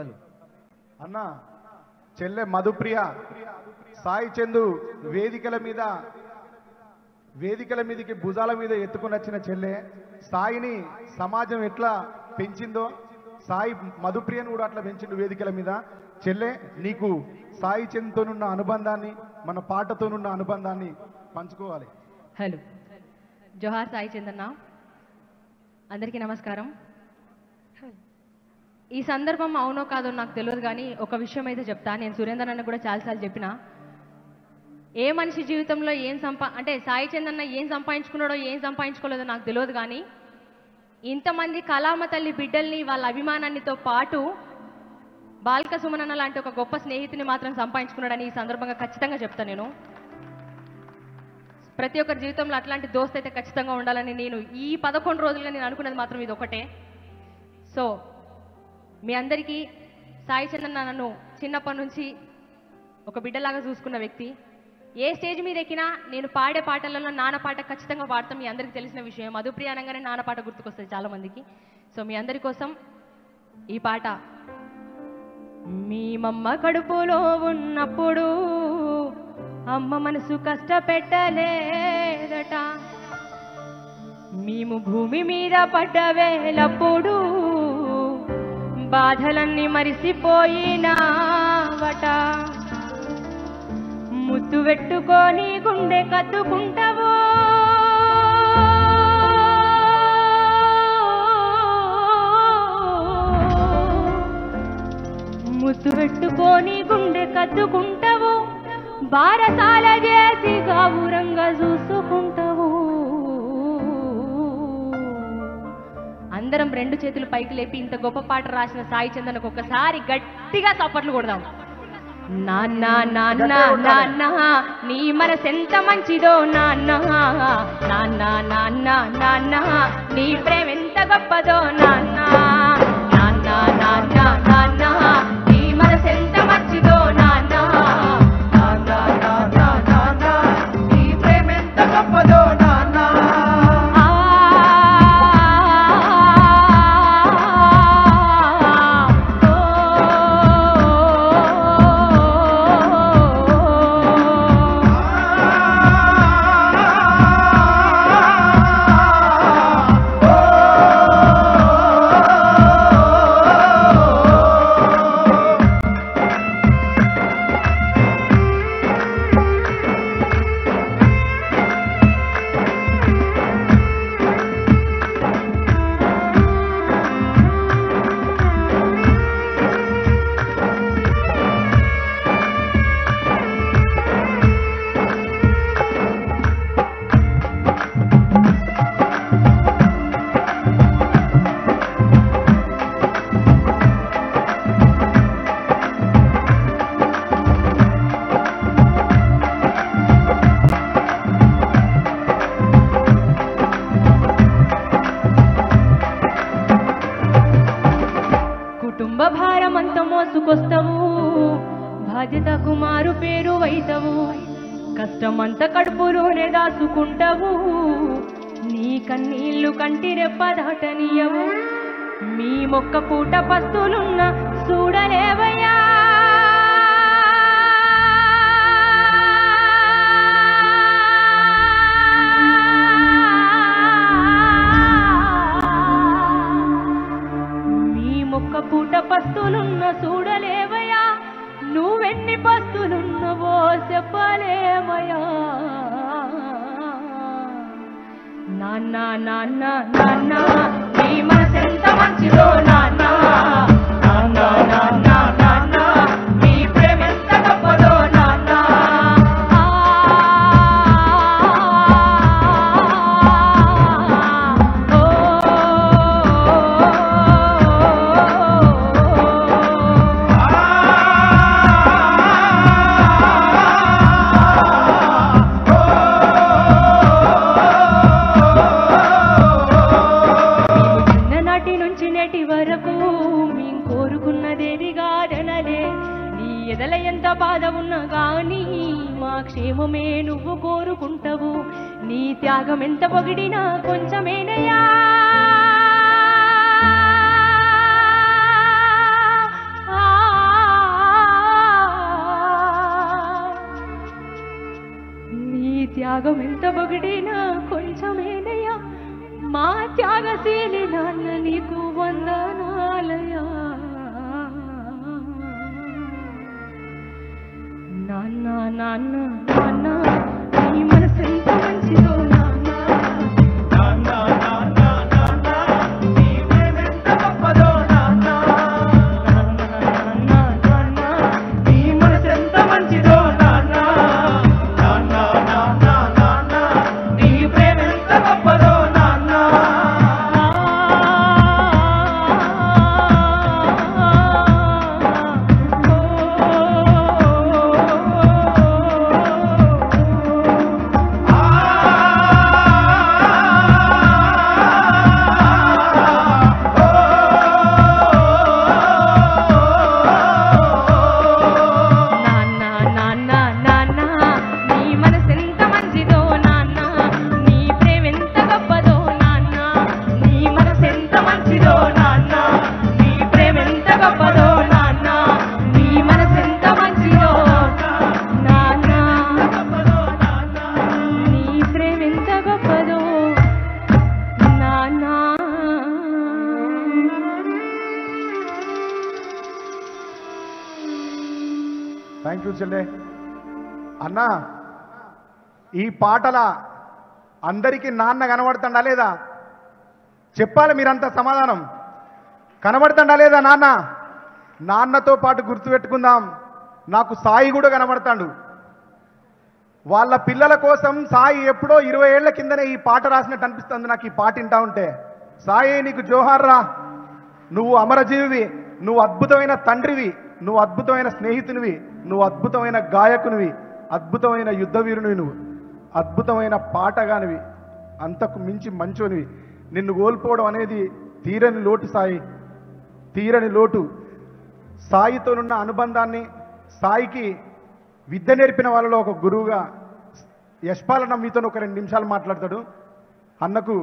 hello అన్న చెల్లె మధుప్రియ సాయి చంద్ వేదికల మీదకి భుజాల మీద ఎత్తుకొని వచ్చిన చెల్లె సాయిని సమాజం ఎట్లా పెంచిందో సాయి మధుప్రియను కూడా అట్లా పెంచిండు వేదికల మీద చెల్లె నీకు సాయి చంద్ తోనున్న అనుబంధాన్ని మన పాటతోనున్న అనుబంధాన్ని పంచుకోవాలి హలో జోహార్ సాయి చంద్ అన్న అందరికీ నమస్కారం ఈ సందర్భం అవునో కాదో నాకు తెలియదు కానీ ఒక విషయం అయితే చెప్తా నేను సురేందర్ అన్న కూడా చాలాసార్లు చెప్పినా ఏ మనిషి జీవితంలో అంటే సాయి చంద్ అన్న ఏం సంపాదించుకున్నాడో ఏం సంపాదించుకోలేదో నాకు తెలియదు కానీ ఇంతమంది కళామ తల్లి బిడ్డల్ని వాళ్ళ అభిమానాన్నితో పాటు బాల్క సుమన్ అన్న లాంటి ఒక గొప్ప స్నేహితుని మాత్రం సంపాదించుకున్నాడని ఈ సందర్భంగా ఖచ్చితంగా చెప్తాను నేను ప్రతి ఒక్కరి జీవితంలో అట్లాంటి దోస్త్ అయితే ఖచ్చితంగా ఉండాలని నేను ఈ 11 రోజులుగా నేను అనుకున్నది మాత్రం ఇది ఒకటే సో మీ అందరికీ సాయి చంద్ అన్న నన్ను చిన్నప్పటి నుంచి ఒక బిడ్డలాగా చూసుకున్న వ్యక్తి ఏ స్టేజ్ మీద ఎక్కినా నేను పాడే పాటలలో నాన్నపాట ఖచ్చితంగా పాడతాం మీ అందరికీ తెలిసిన విషయం మధుప్రియ అనగానే నాన్నపాట గుర్తుకొస్తుంది చాలా మందికి సో మీ అందరి కోసం ఈ పాట మీ మమ్మ కడుపులో ఉన్నప్పుడు అమ్మ మనసు కష్టపెట్టలేదట మేము భూమి మీద పడ్డవేలప్పుడు బాధలన్నీ మరిసిపోయినావట ముద్దు పెట్టుకొని గుండె కత్తుకుంటావో ముద్దు పెట్టుకొని గుండె కత్తుకుంటావు బారసాల చేసి గౌరంగా చూసుకుంటావు అందరం రెండు చేతులు పైకి లేపి ఇంత గొప్ప పాట రాసిన సాయి చందన్‌కు ఒక్కసారి గట్టిగా చప్పట్లు కొడదాం నాన్న నాన్న నాన్న నీ మనసెంత మంచిదో నాన్న నాన్న నాన్న నాన్న నీ ప్రేమ ఎంత గొప్పదో నాన్న నాన్న నాన్న నాన్న నీ మనసెంత మంచిదో నాన్న నాన్న నాన్న నాన్న నీ ప్రేమ ఎంత గొప్పదో నాన్న కష్టమంత కడుపులోనే దాచుకుంటావు నీ కన్నీళ్లు కంటి రెప్ప దాటనియవు మీ మొక్క పూట పస్తులున్న చూడలేవయ్యా మీ మొక్క పూట పస్తులున్న చూడలేవయ్యా నువ్వెన్ని పస్తులున్నవో చెప్పలేమయా నాన్న నాన్న నాన్న నీ మనసెంత మంచిదో నాన్న నాన్న నాన్న నాన్న నీ ప్రేమ ఎంత గొప్పదో నాన్న బాధ ఉన్నా గానీ మా క్షేమమే నువ్వు కోరుకుంటావు నీ త్యాగం ఎంత పొగిడినా కొంచెమేనయ్యా ఆ त्यागम बगड़ना कोंचमेनया मा त्यागशीले नान्न नीकु वंदनालया नाना नाना नाना नी मनसु एंत मंचिदो नाना नाना नाना नाना नी प्रेम एंत गोप्पदो नाना नाना नाना नाना नी मनसु एंत मंचिदो नाना नाना नाना नाना नी प्रेम एंत गोप्पदो नाना थैंक यू चले अन्ना पाटला अंदर की नान्न कनबड़ता लेदा चेप्पाले मीरंता समाधानम कनबड़ता लेदा नाना नान्न तो पाटु गुर्तु पेट्टुकुंदाम नाकु साई कूडा कनबड़तांडु वाळ्ळ पिल्लल कोसम साई एप्पुडो 20 ఏళ్ల కిందనే ఈ పాట రాసినట్టు అనిపిస్తుంది నాకు ఈ పాట ఇంటా ఉంటే సాయి నీకు జోహార్ రా నువ్వు అమరజీవివి నువ్వు అద్భుతమైన తండ్రివి నువ్వు అద్భుతమైన స్నేహితునివి నువ్వు అద్భుతమైన గాయకునివి అద్భుతమైన యుద్ధవీరునివి నువ్వు అద్భుతమైన పాటగానివి అంతకు మించి మంచోనివి నిన్ను కోల్పోవడం అనేది తీరని లోటు సాయి తీరని లోటు సాయితో ఉన్న అనుబంధాన్ని సాయికి విద్య నేర్పిన వాళ్ళలో ఒక గురువుగా యశ్పాలన్న మీతో ఒక 2 నిమిషాలు మాట్లాడతాడు అన్నకు